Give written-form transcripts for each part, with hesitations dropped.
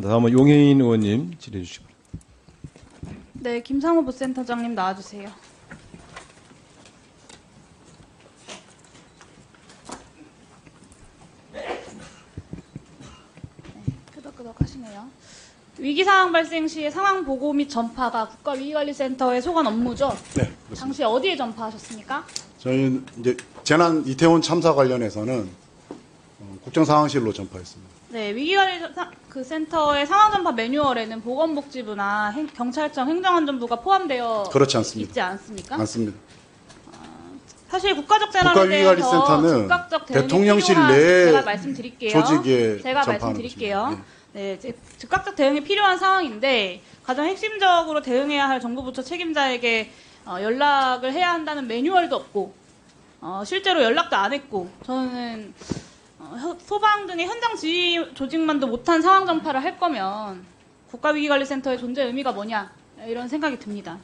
다음은 용혜인 의원님 질의해 주시기 바랍니다. 네, 김상호 부센터장님 나와주세요. 위기상황 발생 시의 상황 보고 및 전파가 국가위기관리센터의 소관 업무죠? 네, 그렇습니다. 당시 어디에 전파하셨습니까? 저희는 이제 재난 이태원 참사 관련해서는 국정상황실로 전파했습니다. 네, 위기관리 그 센터의 상황 전파 매뉴얼에는 보건복지부나 경찰청, 행정안전부가 포함되어 그렇지 않습니다. 있지 않습니까? 맞습니다. 사실 국가적 재난에 대해서 즉각적 대응이 대통령실 내 제가 말씀드릴게요. 조직에 제가 말씀드릴게요. 네, 즉각적 대응이 필요한 상황인데 가장 핵심적으로 대응해야 할 정부 부처 책임자에게 연락을 해야 한다는 매뉴얼도 없고 실제로 연락도 안 했고 저는 소방 등의 현장 지휘 조직만도 못한 상황 전파를 할 거면 국가위기관리센터의 존재 의미가 뭐냐 이런 생각이 듭니다.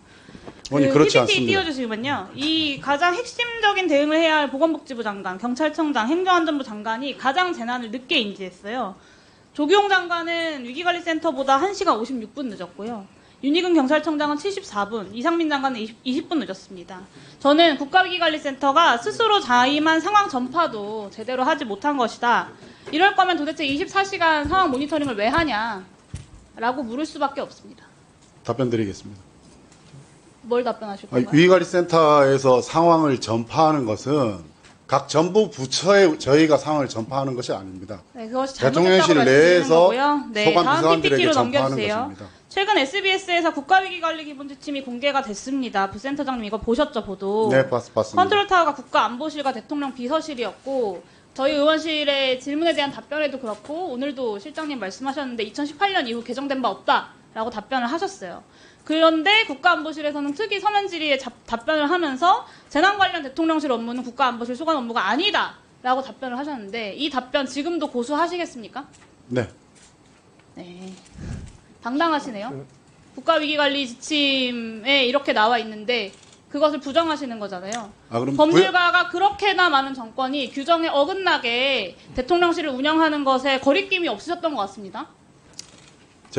아니, 그렇지 않습니다. 띄워주시면요. 이 가장 핵심적인 대응을 해야 할 보건복지부 장관, 경찰청장, 행정안전부 장관이 가장 재난을 늦게 인지했어요. 조기용 장관은 위기관리센터보다 1시간 56분 늦었고요. 윤익은 경찰청장은 74분, 이상민 장관은 20분 늦었습니다. 저는 국가위기관리센터가 스스로 자임한 상황 전파도 제대로 하지 못한 것이다. 이럴 거면 도대체 24시간 상황 모니터링을 왜 하냐라고 물을 수밖에 없습니다. 답변 드리겠습니다. 뭘 답변하실 건가요? 위기관리센터에서 상황을 전파하는 것은 각 정부 부처에 저희가 상황을 전파하는 것이 아닙니다. 네, 그것이 대통령실 내에서 네, 소관 부서관들에게 전파하는 것입니다. 최근 SBS에서 국가위기관리기본지침이 공개가 됐습니다. 부센터장님 이거 보셨죠? 보도. 네, 봤습니다. 컨트롤타워가 국가안보실과 대통령 비서실이었고 저희 의원실의 질문에 대한 답변에도 그렇고 오늘도 실장님 말씀하셨는데 2018년 이후 개정된 바 없다라고 답변을 하셨어요. 그런데 국가안보실에서는 특이 서면 질의에 답변을 하면서 재난 관련 대통령실 업무는 국가안보실 소관 업무가 아니다라고 답변을 하셨는데 이 답변 지금도 고수하시겠습니까? 네. 네. 당당하시네요. 국가위기관리 지침에 이렇게 나와 있는데 그것을 부정하시는 거잖아요. 그럼 법률가가 그렇게나 많은 정권이 규정에 어긋나게 대통령실을 운영하는 것에 거리낌이 없으셨던 것 같습니다.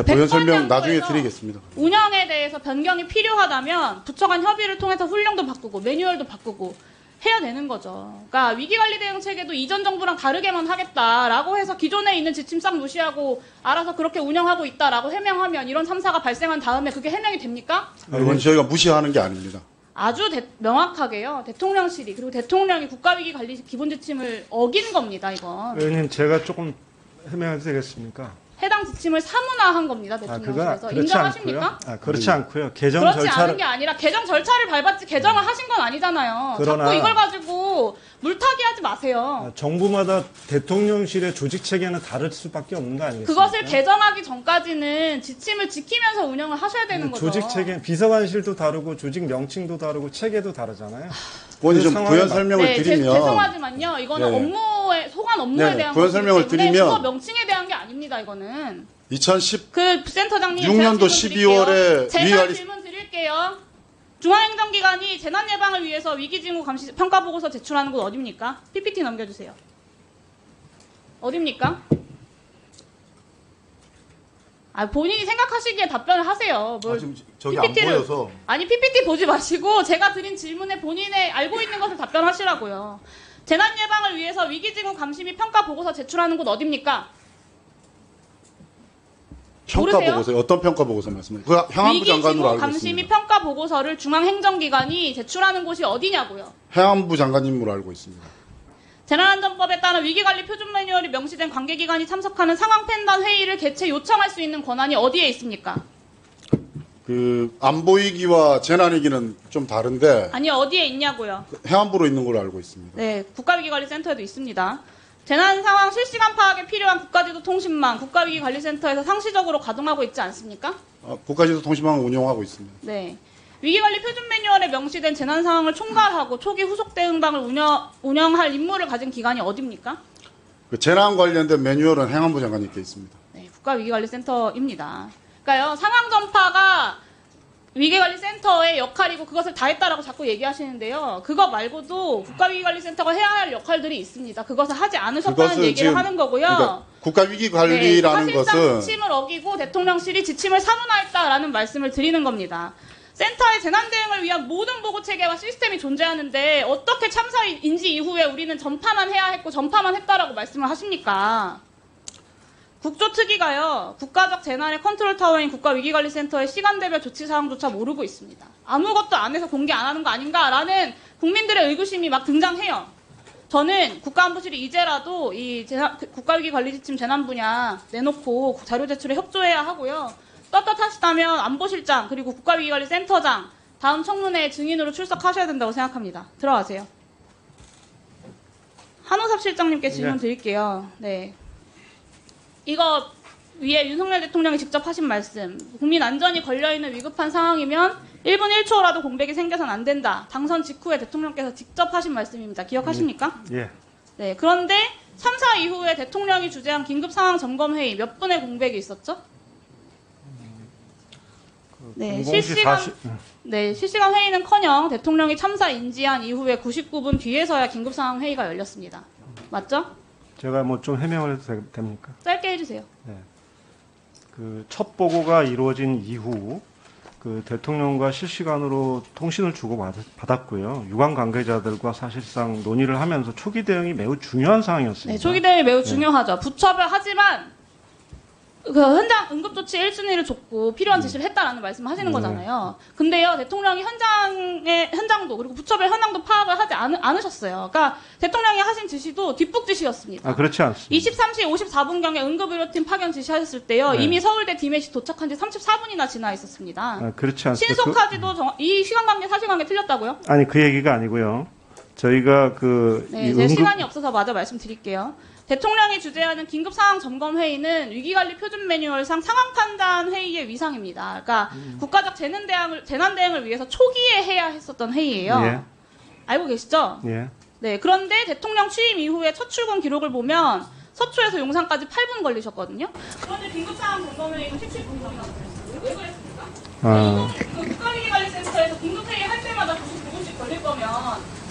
부연 설명 나중에 드리겠습니다. 운영에 대해서 변경이 필요하다면 부처 간 협의를 통해서 훈령도 바꾸고 매뉴얼도 바꾸고 해야 되는 거죠. 그러니까 위기관리 대응 체계도 이전 정부랑 다르게만 하겠다라고 해서 기존에 있는 지침상 무시하고 알아서 그렇게 운영하고 있다라고 해명하면 이런 참사가 발생한 다음에 그게 해명이 됩니까? 이건 저희가 무시하는 게 아닙니다. 아주 명확하게요. 대통령실이 그리고 대통령이 국가위기관리 기본지침을 어긴 겁니다. 이건. 의원님 제가 조금 해명해도 되겠습니까? 해당 지침을 사문화한 겁니다. 대통령실에서 인정하십니까? 그렇지 않고요. 개정 절차를 그렇지 않은 게 아니라 개정 절차를 밟았지 개정을 하신 건 아니잖아요. 그러나 자꾸 이걸 가지고 물타기하지 마세요. 정부마다 대통령실의 조직 체계는 다를 수밖에 없는 거 아니겠습니까? 그것을 개정하기 전까지는 지침을 지키면서 운영을 하셔야 되는 거죠. 조직 체계, 비서관실도 다르고 조직 명칭도 다르고 체계도 다르잖아요. 오늘 좀 부연 설명을 드리면 죄송하지만요. 이거는 업무에 소관 업무에 대한 부연 설명을 드리면 부서 명칭에 대한 게 아닙니다. 이거는 2010 그 센터장님 6년도 12월에 제가 질문 드릴게요. 중앙행정기관이 재난 예방을 위해서 위기징후 감시 평가 보고서 제출하는 곳 어디입니까? PPT 넘겨주세요. 어디입니까? 본인이 생각하시기에 답변을 하세요. 뭘 지금 저기 PPT를, 안 보여서. 아니 PPT 보지 마시고 제가 드린 질문에 본인의 알고 있는 것을 답변하시라고요. 재난 예방을 위해서 위기징후 감시 및 평가 보고서 제출하는 곳 어디입니까? 평가 보고서요? 어떤 평가 보고서 말씀하세요? 행안부 장관으로 알고 있습니다. 위기징후 감시 및 평가 보고서를 중앙행정기관이 제출하는 곳이 어디냐고요? 행안부 장관님으로 알고 있습니다. 재난안전법에 따른 위기관리 표준 매뉴얼이 명시된 관계기관이 참석하는 상황 판단 회의를 개최 요청할 수 있는 권한이 어디에 있습니까? 안보위기와 재난위기는 좀 다른데 아니 어디에 있냐고요? 행안부로 있는 걸로 알고 있습니다. 네, 국가위기관리센터에도 있습니다. 재난 상황 실시간 파악에 필요한 국가지도 통신망 국가위기관리센터에서 상시적으로 가동하고 있지 않습니까? 국가지도 통신망을 운영하고 있습니다. 네, 위기관리 표준 매뉴얼에 명시된 재난 상황을 총괄하고 초기 후속 대응방을 운영할 임무를 가진 기관이 어디입니까? 재난 관련된 매뉴얼은 행안부 장관님께 있습니다. 네, 국가위기관리센터입니다. 그러니까요, 상황 전파가 위기관리센터의 역할이고 그것을 다 했다라고 자꾸 얘기하시는데요. 그거 말고도 국가위기관리센터가 해야 할 역할들이 있습니다. 그것을 하지 않으셨다는 얘기를 하는 거고요. 그러니까 국가위기관리라는 것은 사실상 지침을 어기고 대통령실이 지침을 사문화했다라는 말씀을 드리는 겁니다. 센터의 재난대응을 위한 모든 보고체계와 시스템이 존재하는데 어떻게 참사인지 이후에 우리는 전파만 해야 했고 전파만 했다라고 말씀을 하십니까? 국조특위가요, 국가적 재난의 컨트롤타워인 국가위기관리센터의 시간대별 조치사항조차 모르고 있습니다. 아무것도 안 해서 공개 안 하는 거 아닌가라는 국민들의 의구심이 막 등장해요. 저는 국가안보실이 이제라도 이 국가위기관리지침 재난 분야 내놓고 자료 제출에 협조해야 하고요. 떳떳하시다면 안보실장 그리고 국가위기관리센터장 다음 청문회에 증인으로 출석하셔야 된다고 생각합니다. 들어가세요. 한우섭 실장님께 질문 드릴게요. 네. 이거 위에 윤석열 대통령이 직접 하신 말씀. 국민 안전이 걸려있는 위급한 상황이면 1분 1초라도 공백이 생겨선 안 된다. 당선 직후에 대통령께서 직접 하신 말씀입니다. 기억하십니까? 예. 네. 그런데 참사 이후에 대통령이 주재한 긴급상황점검회의 몇 분의 공백이 있었죠? 네, 실시간 회의는커녕 대통령이 참사 인지한 이후에 99분 뒤에서야 긴급상황 회의가 열렸습니다. 맞죠? 제가 뭐 좀 해명을 해도 됩니까? 짧게 해주세요. 네, 그 첫 보고가 이루어진 이후 그 대통령과 실시간으로 통신을 주고받았고요. 유관 관계자들과 사실상 논의를 하면서 초기 대응이 매우 중요한 상황이었습니다. 네, 초기 대응이 매우 중요하죠. 부처별 하지만 그 현장 응급조치 1순위를 줬고 필요한 지시를 했다라는 말씀을 하시는 거잖아요. 근데요, 대통령이 현장도 그리고 부처별 현황도 파악을 하지 않으셨어요. 그러니까 대통령이 하신 지시도 뒷북 지시였습니다. 아, 그렇지 않습니다. 23시 54분경에 응급의료팀 파견 지시하셨을 때요, 네. 이미 서울대 디맷이 도착한 지 34분이나 지나 있었습니다. 아, 그렇지 않습니다. 신속하지도 이 시간 관계, 사실 관계 틀렸다고요? 아니, 그 얘기가 아니고요. 저희가 그 네, 제 시간이 없어서 마저 말씀드릴게요. 대통령이 주재하는 긴급상황점검회의는 위기관리 표준 매뉴얼상 상황판단 회의의 위상입니다. 그러니까 국가적 재난대응을 위해서 초기에 해야 했었던 회의예요. 예. 알고 계시죠? 예. 네. 그런데 대통령 취임 이후에 첫 출근 기록을 보면 서초에서 용산까지 8분 걸리셨거든요. 그런데 긴급상황점검회의는 17분 걸렸어요. 왜 그랬습니까? 그 국가위기관리센터에서 긴급회의 할 때마다 99분씩 걸릴 거면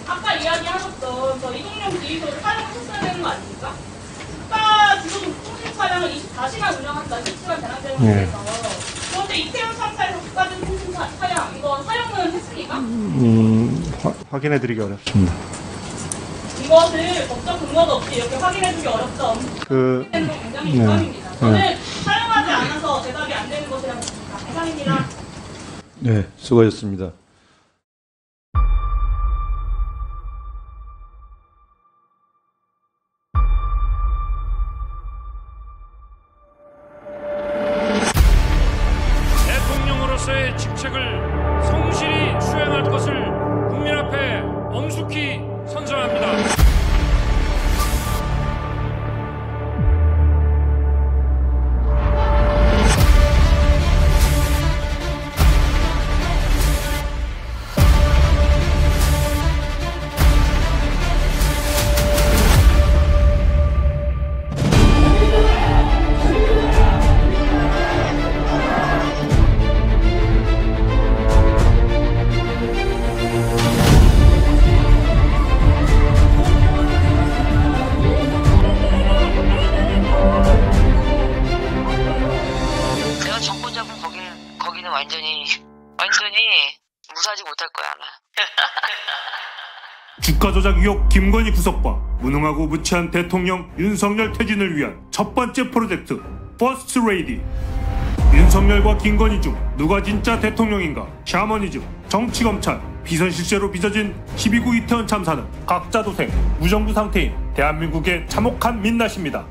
아까 이야기하셨던 저 이동용 지휘소를 활용하셨어야 되는 거 아닙니까? 국가 지도부 통신 차량을 24시간 운영한다, 실시간 재난대응을 위해서. 그런데 이태원 참사에서 국가 지도부 통신 차량, 이거 사용은 했습니까? 확인해드리기 어렵습니다. 이것을 법적 근거도 없이 이렇게 확인해주기 어렵죠. 되는 건 굉장히 유감입니다. 저는 사용하지 않아서 대답이 안 되는 것이라고 생각합니다. 감사합니다. 네, 수고하셨습니다. 조작 의혹 김건희 구속과 무능하고 무치한 대통령 윤석열 퇴진을 위한 첫 번째 프로젝트 퍼스트 레이디. 윤석열과 김건희 중 누가 진짜 대통령인가? 샤머니즘, 정치검찰, 비선실세로 빚어진 12구 이태원 참사는 각자 도생, 무정부 상태인 대한민국의 참혹한 민낯입니다.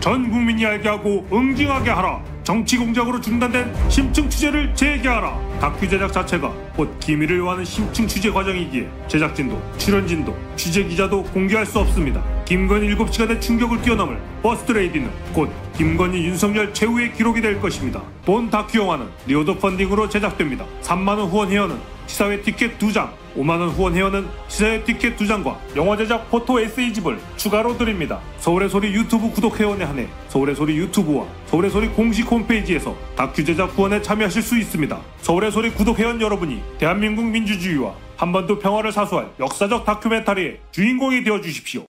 전 국민이 알게 하고 응징하게 하라. 정치 공작으로 중단된 심층 취재를 재개하라. 다큐 제작 자체가 곧 기밀을 요하는 심층 취재 과정이기에 제작진도 출연진도 취재기자도 공개할 수 없습니다. 김건희 7시간의 충격을 뛰어넘을 퍼스트레이디는 곧 김건희 윤석열 최후의 기록이 될 것입니다. 본 다큐 영화는 리오더 펀딩으로 제작됩니다. 3만원 후원 회원은 시사회 티켓 2장, 5만원 후원 회원은 시사회 티켓 2장과 영화 제작 포토 에세이집을 추가로 드립니다. 서울의 소리 유튜브 구독 회원에 한해 서울의 소리 유튜브와 서울의 소리 공식 홈페이지에서 다큐 제작 후원에 참여하실 수 있습니다. 서울의 소리 구독 회원 여러분이 대한민국 민주주의와 한반도 평화를 사수할 역사적 다큐멘터리의 주인공이 되어주십시오.